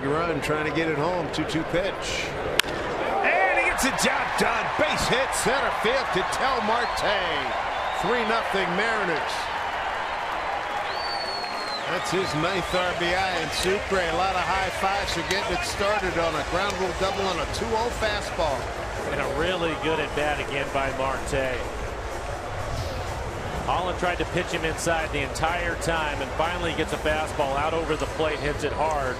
big run, trying to get it home. 2-2 pitch. And he gets the job done. Base hit center field, Ketel Marte. 3-0 Mariners. That's his 9th RBI in Sucre. A lot of high fives for getting it started on a ground rule double and a 2-0 fastball. And a really good at bat again by Marte. Holland tried to pitch him inside the entire time and finally gets a fastball out over the plate, hits it hard.